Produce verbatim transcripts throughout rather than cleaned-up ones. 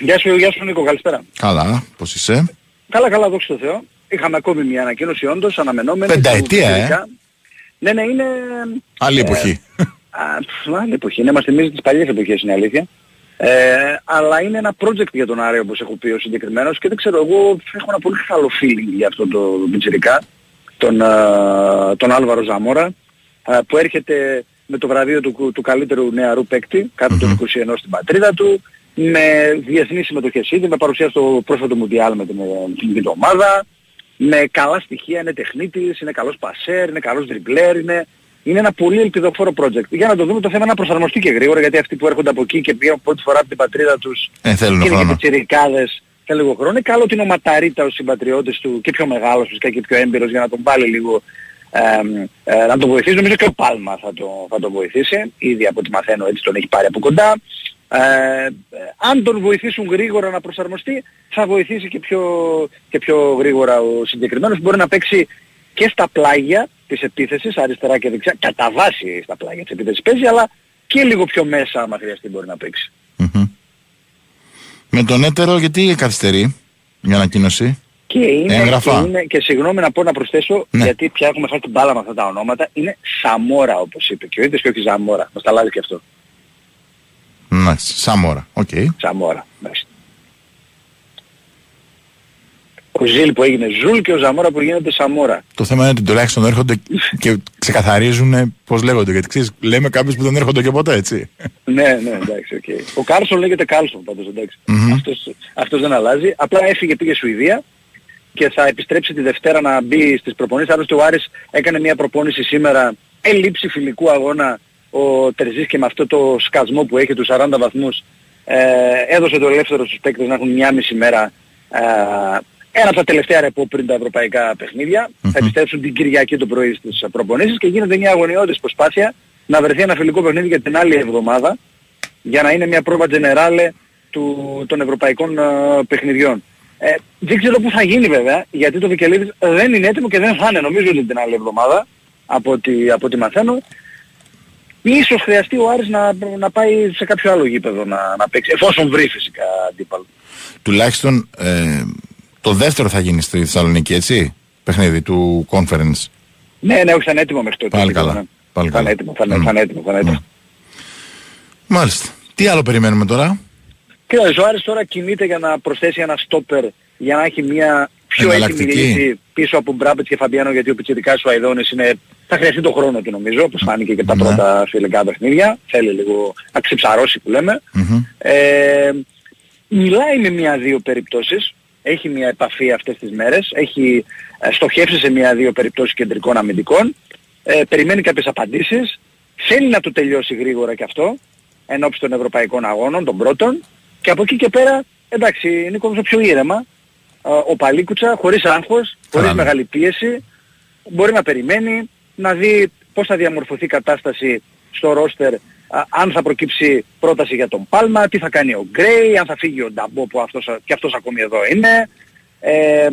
Γεια σου, γεια σου Νίκο, καλησπέρα. Καλά, πώς είσαι? Καλά, καλά, δόξα τω Θεώ. Είχαμε ακόμη μια ανακοίνωση όντως, αναμενόμενη. Πενταετία, ε. Ναι, ναι, είναι... Άλλη εποχή. Άλλη εποχή, ναι, μας θυμίζει τις παλιές εποχές, είναι αλήθεια. Ε, αλλά είναι ένα project για τον Άρη, όπως έχω πει ο συγκεκριμένος, και δεν ξέρω, εγώ έχω ένα πολύ καλό feeling για αυτό το Μιτσιρικά, τον, τον Álvaro Zamora, που έρχεται με το βραβείο του, του καλύτερου νεαρού παίκτη, κάτω των είκοσι ενός στην πατρίδα του, με διεθνείς συμμετοχές ήδη, με παρουσία στο πρόσφατο Μουντιάλ με την εθνική ομάδα, με καλά στοιχεία, είναι τεχνίτης, είναι καλός πασέρ, είναι καλός δριμπλέρ, είναι... είναι ένα πολύ ελπιδοφόρο project. Για να το δούμε, το θέμα να προσαρμοστεί και γρήγορα, γιατί αυτοί που έρχονται από εκεί και πήγαν πρώτη φορά από την πατρίδα τους ε, και οι πιτσιρικάδες και λίγο χρόνο. Είναι καλό ότι είναι ο Ματαρίτα ο συμπατριώτης του και πιο μεγάλος φυσικά και πιο έμπειρος για να τον πάλι λίγο ε, ε, να τον βοηθήσει. Νομίζω και ο Πάλμα θα τον θα το βοηθήσει. Ήδη από ό,τι μαθαίνω έτσι τον έχει πάρει από κοντά. Ε, ε, αν τον βοηθήσουν γρήγορα να προσαρμοστεί, θα βοηθήσει και πιο, και πιο γρήγορα ο συγκεκριμένος. Μπορεί να παίξει και στα πλάγια της επίθεσης, αριστερά και δεξιά, κατά βάση στα πλάγια της επίθεσης παίζει, αλλά και λίγο πιο μέσα άμα χρειαστεί μπορεί να παίξει. Mm-hmm. Με τον έτερο γιατί καθυστερεί η ανακοίνωση? Και είναι, έγγραφα. Και, είναι, και συγγνώμη να πω να προσθέσω, ναι, γιατί πια έχουμε χάσει την μπάλα με αυτά τα ονόματα, είναι Zamora όπως είπε και ο ίδιος και όχι Zamora, μας τα αλλάζει και αυτό. Ναι, Zamora, οκ. Okay. Zamora, μάλιστα. Ο Ζήλ που έγινε Ζούλ και ο Zamora που γίνεται Zamora. Το θέμα είναι ότι τουλάχιστον έρχονται και ξεκαθαρίζουν πώς λέγονται. Γιατί ξέρεις, λέμε κάποιους που δεν έρχονται και ποτέ, έτσι. Ναι, ναι, εντάξει, οκ. Okay. Ο Κάρσον λέγεται Κάρσον πάντως, εντάξει. Mm-hmm. Αυτός, αυτός δεν αλλάζει. Απλά έφυγε, πήγε Σουηδία και θα επιστρέψει τη Δευτέρα να μπει στις προπονήσεις. Άλλωστε ο Άρης έκανε μια προπόνηση σήμερα, ελήψη φιλικού αγώνα ο Τερζής και με αυτό το σκασμό που έχει τους σαράντα βαθμούς ε, έδωσε το ελεύθερο στους παίκτες να έχουν μια μισή μέρα. Ε, Ένα από τα τελευταία ρεπό πριν τα ευρωπαϊκά παιχνίδια. Mm-hmm. Θα επιστρέψουν την Κυριακή το πρωί στις προπονήσεις και γίνεται μια αγωνιώδης προσπάθεια να βρεθεί ένα φιλικό παιχνίδι για την άλλη εβδομάδα για να είναι μια πρόβα τζενεράλε των ευρωπαϊκών ε, παιχνιδιών. Ε, δεν ξέρω πού θα γίνει βέβαια, γιατί το Βικελίδη δεν είναι έτοιμο και δεν θα είναι νομίζω ότι την άλλη εβδομάδα από ό,τι, από ό,τι μαθαίνω. Ίσως χρειαστεί ο Άρης να, να πάει σε κάποιο άλλο γήπεδο να, να παίξει, εφόσον βρει φυσικά αντίπαλο. Τουλάχιστον ε... το δεύτερο θα γίνει στη Θεσσαλονίκη, έτσι, παιχνίδι του conference. Ναι, ναι, όχι, θα είναι έτοιμο μέχρι τότε. Πάλι καλά. Ναι. Πάλι θα είναι έτοιμο, θα είναι, mm. θα είναι έτοιμο. Θα είναι έτοιμο. Mm. Μάλιστα. Τι άλλο περιμένουμε τώρα? Κύριε Ζωάρης τώρα κινείται για να προσθέσει ένα στόπερ, για να έχει μια πιο έτοιμη λύση πίσω από Μπράμπετς και Φαμπιάνο, γιατί ο πιτσιρικάς ο Αιδόνης είναι... θα χρειαστεί τον χρόνο του νομίζω, όπως φάνηκε και τα mm. πρώτα φιλικά παιχνίδια. Θέλει λίγο να ξεψαρώσει που λέμε. Mm-hmm. Ε, μιλάει με μία-δύο περιπτώσεις. Έχει μια επαφή αυτές τις μέρες, έχει στοχεύσει σε μια-δύο περιπτώσεις κεντρικών αμυντικών, ε, περιμένει κάποιες απαντήσεις, θέλει να το τελειώσει γρήγορα και αυτό, εν ώψη των ευρωπαϊκών αγώνων, των πρώτων, και από εκεί και πέρα, εντάξει, Νίκο, όμως πιο ήρεμα, ο Παλίκουτσα, χωρίς άγχος, χωρίς Άρα. μεγάλη πίεση, μπορεί να περιμένει, να δει πώς θα διαμορφωθεί η κατάσταση στο ρόστερ, αν θα προκύψει πρόταση για τον Πάλμα, τι θα κάνει ο Γκρέι, αν θα φύγει ο Νταμπό που αυτός, και αυτός ακόμη εδώ είναι. Ε,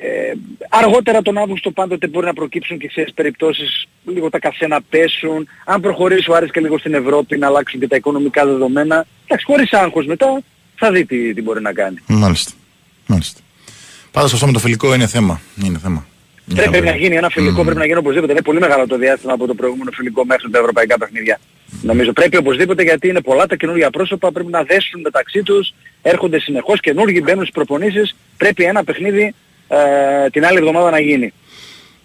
ε, αργότερα τον Αύγουστο πάντοτε μπορεί να προκύψουν και ξέρεις περιπτώσεις, λίγο τα καφέ να πέσουν, αν προχωρήσει ο Άρης και λίγο στην Ευρώπη να αλλάξουν και τα οικονομικά δεδομένα. Εντάξει, χωρίς άγχος μετά θα δει τι, τι μπορεί να κάνει. Μάλιστα. Μάλιστα. Πάντως αυτό με το φιλικό είναι θέμα. Είναι θέμα. Πρέπει, πρέπει να γίνει ένα φιλικό, mm. πρέπει να γίνει οπωσδήποτε. Είναι πολύ μεγάλο το διάστημα από το προηγούμενο φιλικό μέχρι τα ευρωπαϊκά παιχνίδια. Mm. Νομίζω πρέπει οπωσδήποτε, γιατί είναι πολλά τα καινούργια πρόσωπα, πρέπει να δέσουν μεταξύ τους, έρχονται συνεχώς καινούργοι, μπαίνουν στις προπονήσεις. Πρέπει ένα παιχνίδι ε, την άλλη εβδομάδα να γίνει.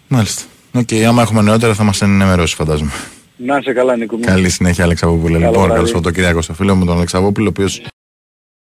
Μάλιστα. Οκ, okay, άμα έχουμε νεότερα θα μας ενημερώσει, φαντάζομαι. Να είσαι καλά, Νίκο μου. Καλή συνέχεια, Αλεξανδρόπουλε. Λοιπόν, καλώς το Κυριακό στο φίλο μου, τον Αλεξανδρόπουλο, ο οποίος.